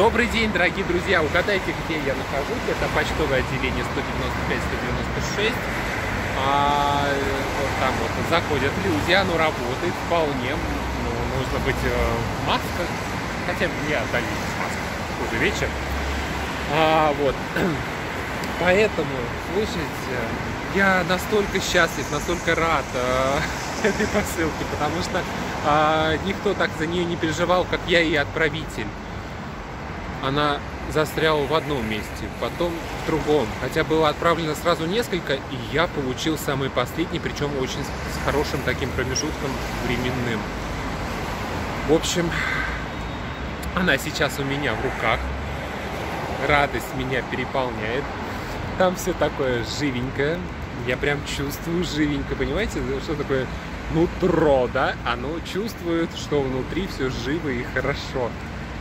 Добрый день, дорогие друзья! Угадайте, где я нахожусь. Это почтовое отделение 195-196. Вот там вот заходят люди, оно работает вполне. Ну, нужно быть в масках. Хотя мне отдали из маски. Уже вечер. Вот. Поэтому, слушайте, я настолько счастлив, настолько рад этой посылке, потому что никто так за нее не переживал, как я и отправитель. Она застряла в одном месте, потом в другом. Хотя было отправлено сразу несколько, и я получил самый последний, причем очень с хорошим таким промежутком временным. В общем, она сейчас у меня в руках. Радость меня переполняет. Там все такое живенькое. Я прям чувствую живенько, понимаете, что такое нутро, да? Оно чувствует, что внутри все живо и хорошо.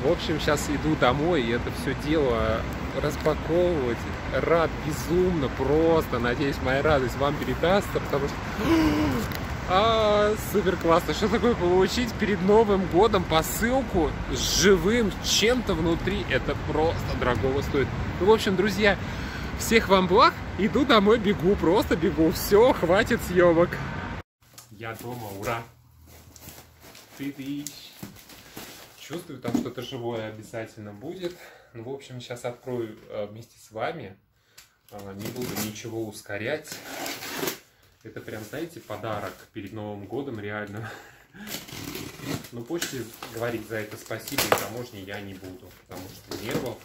В общем, сейчас иду домой и это все дело распаковывать. Рад безумно просто. Надеюсь, моя радость вам передастся, потому что... супер классно. Что такое получить перед Новым годом посылку с живым чем-то внутри? Это просто дорогого стоит. Ну, в общем, друзья, всех вам благ. Иду домой, бегу, просто бегу. Все, хватит съемок. Я дома, ура! Ты-ты. Чувствую, там что-то живое обязательно будет. Ну, в общем, сейчас открою вместе с вами. Не буду ничего ускорять. Это прям, знаете, подарок перед Новым годом, реально. Но почте говорить за это спасибо и таможне я не буду, потому что нервов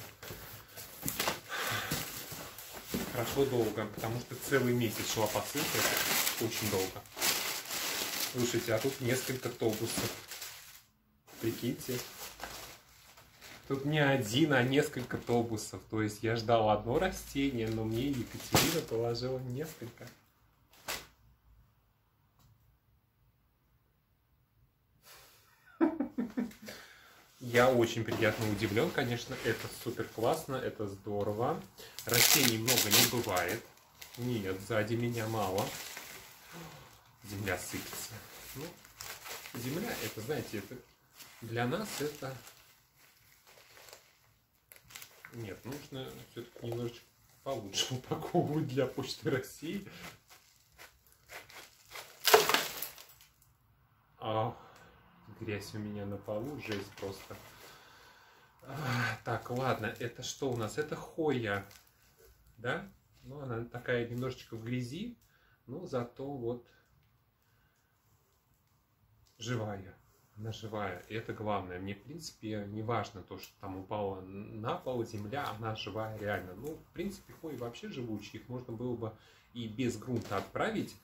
прошло долго, потому что целый месяц шла посылка, очень долго. Слушайте, а тут несколько автобусов. Прикиньте, тут не один, а несколько тобусов. То есть я ждал одно растение, но мне Екатерина положила несколько. Я очень приятно удивлен, конечно. Это супер классно, это здорово. Растений много не бывает. Нет, сзади меня мало. Земля сыпется. Ну, земля, это, знаете, это... Для нас это... Нет, нужно все-таки немножечко получше упаковывать для Почты России. А, грязь у меня на полу, жесть просто. Так, ладно, это что у нас? Это Hoya, да? Ну, она такая немножечко в грязи, но зато вот живая. Она живая, и это главное. Мне, в принципе, не важно то, что там упала на пол земля, она живая реально. Ну, в принципе, Hoya вообще живучие, их можно было бы и без грунта отправить.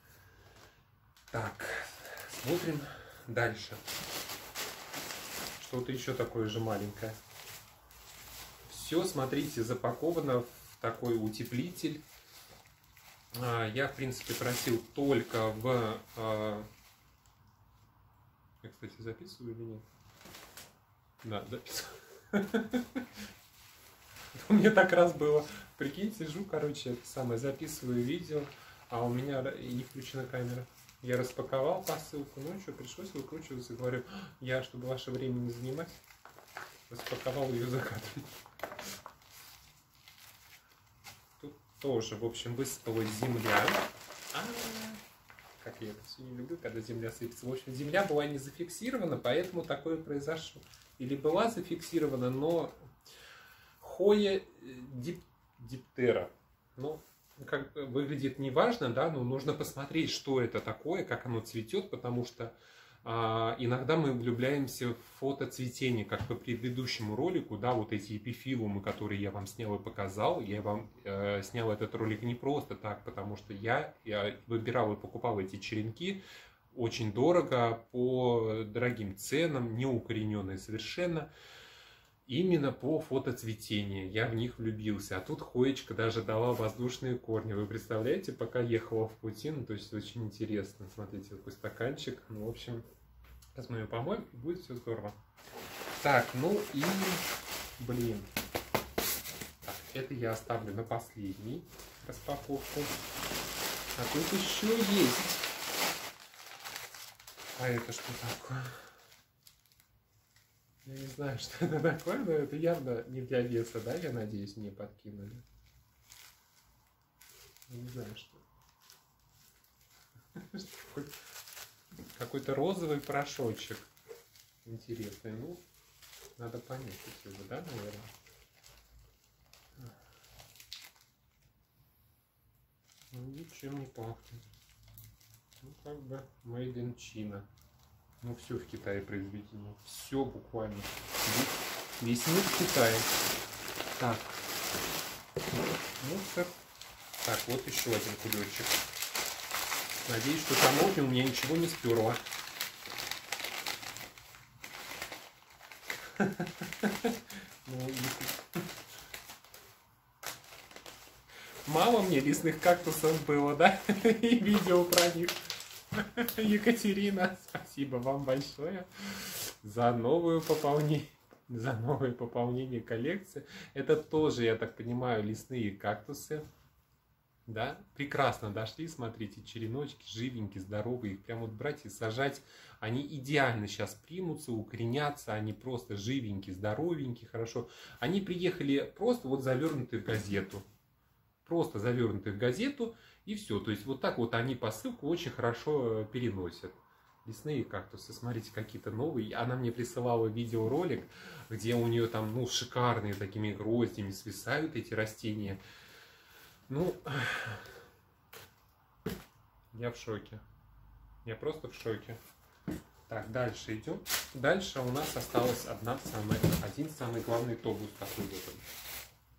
Так, смотрим дальше. Что-то еще такое же маленькое. Все, смотрите, запаковано в такой утеплитель. Я, в принципе, просил только в... Я, кстати, записываю или нет? Да, записываю. У меня так раз было. Прикинь, сижу, короче, это самое, записываю видео, а у меня не включена камера. Я распаковал посылку ночью, пришлось выкручиваться. Говорю, я, чтобы ваше время не занимать, распаковал ее за кадром. Тут тоже, в общем, высыпалась земля. Как я это все не люблю, когда земля сыпется. В общем, земля была не зафиксирована, поэтому такое произошло. Или была зафиксирована, но Hoya диптера. Ну, как выглядит неважно, да, но нужно посмотреть, что это такое, как оно цветет, потому что иногда мы влюбляемся в фотоцветение, как по предыдущему ролику, да, вот эти эпифилумы, которые я вам снял и показал. Я вам снял этот ролик не просто так, потому что я выбирал и покупал эти черенки очень дорого, по дорогим ценам, неукорененные совершенно, именно по фотоцветению. Я в них влюбился. А тут Hoya даже дала воздушные корни. Вы представляете, пока ехала в пути, ну, то есть очень интересно. Смотрите, такой стаканчик. Ну, в общем, сейчас мы ее помоем, и будет все здорово. Так, ну и, блин. Так, это я оставлю на последний распаковку. А тут еще есть. А это что такое? Я не знаю, что это такое, но это явно не для веса, да, я надеюсь, не подкинули. Я не знаю, что. Какой-то розовый порошочек. Интересный. Ну, надо понять его, да, наверное. Ну, ничем не пахнет. Ну, как бы made in China. Ну, все в Китае произведено. Все буквально. Весь мир в Китае. Так. Мусор. Так, вот еще один кулечек. Надеюсь, что таможня у меня ничего не сперла. Мало мне лесных кактусов было, да? И видео про них. Екатерина, спасибо вам большое за новое пополнение коллекции. Это тоже, я так понимаю, лесные кактусы. Да? Прекрасно дошли, смотрите, череночки живенькие, здоровые. Их прям вот брать и сажать. Они идеально сейчас примутся, укоренятся. Они просто живенькие, здоровенькие, хорошо. Они приехали просто вот завернутые в газету. Просто завернутые в газету, и все. То есть вот так вот они посылку очень хорошо переносят. Лесные кактусы, смотрите, какие-то новые. Она мне присылала видеоролик, где у нее там, ну, шикарные такими гроздями свисают эти растения. Ну, я в шоке. Я просто в шоке. Так, дальше идем. Дальше у нас осталась один самый главный тобус такой вот.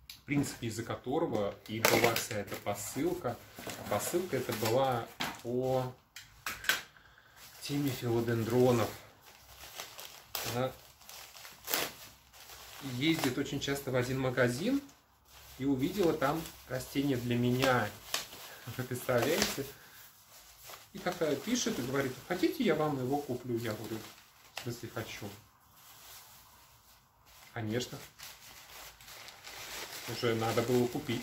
В принципе, из-за которого и была вся эта посылка. Посылка это была по теме филодендронов. Она ездит очень часто в один магазин и увидела там растение для меня. Вы представляете? И как-то пишет и говорит: хотите, я вам его куплю? Я говорю: в смысле хочу? Конечно. Уже надо было купить.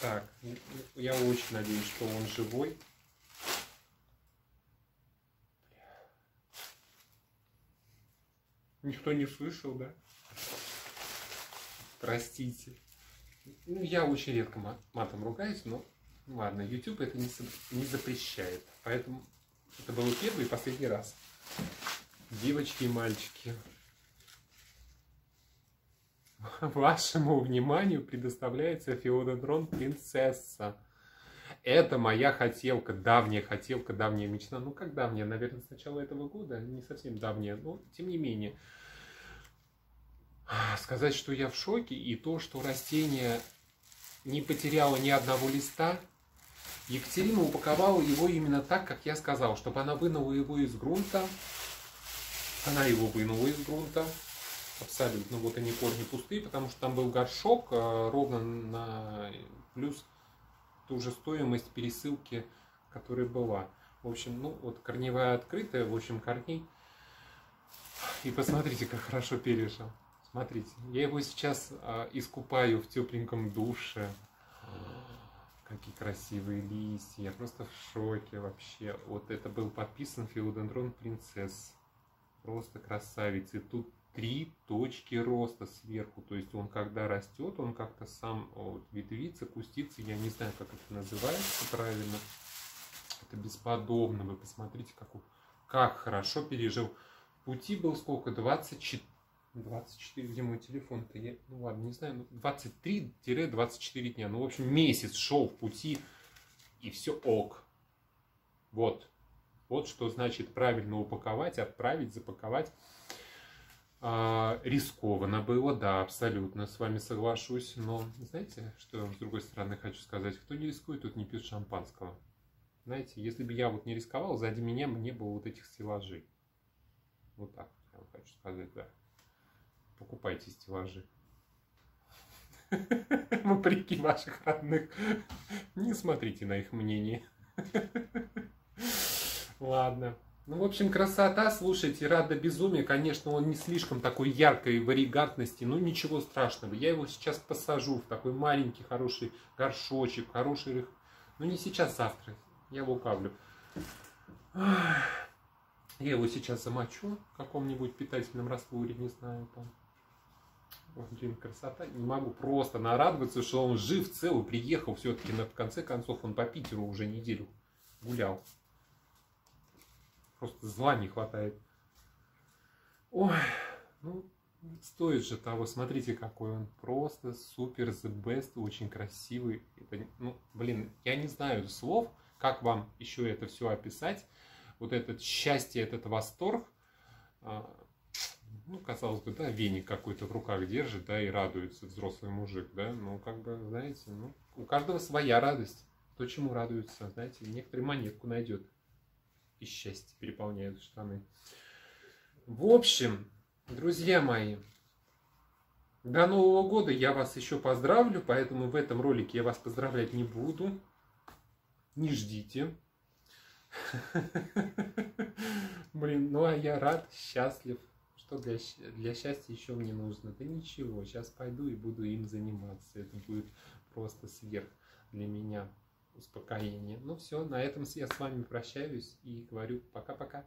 Так, я очень надеюсь, что он живой. Никто не слышал, да? Простите. Ну, я очень редко матом ругаюсь, но ладно, YouTube это не запрещает. Поэтому это был первый и последний раз. Девочки и мальчики, вашему вниманию предоставляется филодендрон принцесса. Это моя хотелка, давняя мечта. Ну как давняя, наверное, с начала этого года, не совсем давняя, но тем не менее. Сказать, что я в шоке, и то, что растение не потеряло ни одного листа. Екатерина упаковала его именно так, как я сказал, чтобы она вынула его из грунта. Она его вынула из грунта. Абсолютно, вот они корни пустые, потому что там был горшок ровно на плюс ту же стоимость пересылки, которая была. В общем, ну вот корневая открытая, в общем, корней. И посмотрите, как хорошо пережил. Смотрите, я его сейчас искупаю в тепленьком душе. Какие красивые листья, я просто в шоке вообще. Вот это был подписан филодендрон принцесс. Просто красавец. И тут 3 точки роста сверху, то есть он когда растет, он как-то сам вот, ветвится, кустится, я не знаю, как это называется правильно. Это бесподобно, вы посмотрите, как хорошо пережил. Пути был сколько? 24, где мой телефон-то? Я, ну ладно, не знаю, 23-24 дня, ну в общем месяц шел в пути и все ок. Вот что значит правильно упаковать, отправить, запаковать. Рискованно было, да, абсолютно с вами соглашусь, но знаете, что с другой стороны хочу сказать, кто не рискует, тот не пьет шампанского. Знаете, если бы я вот не рисковал, сзади меня не было вот этих стеллажей. Вот так я вам хочу сказать, да. Покупайте стеллажи. Вопреки ваших родных. Не смотрите на их мнение. Ладно. Ну, в общем, красота, слушайте, рада безумия. Конечно, он не слишком такой яркой варигатности, но ничего страшного. Я его сейчас посажу в такой маленький хороший горшочек, хороший... Ну, не сейчас, завтра. Я лукавлю. Я его сейчас замочу в каком-нибудь питательном растворе, не знаю, там. Ой, блин, красота. Не могу просто нарадоваться, что он жив, целый, приехал все-таки. Но в конце концов он по Питеру уже неделю гулял. Просто зла не хватает. Ой, ну, стоит же того. Смотрите, какой он просто супер, the best, очень красивый. Это, ну, блин, я не знаю слов, как вам еще это все описать. Вот это счастье, этот восторг. Ну, казалось бы, да, веник какой-то в руках держит, да, и радуется взрослый мужик, да. Ну, как бы, знаете, ну, у каждого своя радость. То, чему радуется, знаете, некоторые монетку найдет. И счастье переполняют штаны. В общем, друзья мои, до Нового года я вас еще поздравлю, поэтому в этом ролике я вас поздравлять не буду. Не ждите. Блин, ну а я рад, счастлив. Что для счастья еще мне нужно? Да ничего, сейчас пойду и буду им заниматься. Это будет просто сверх для меня успокоение. Ну все, на этом я с вами прощаюсь и говорю пока-пока.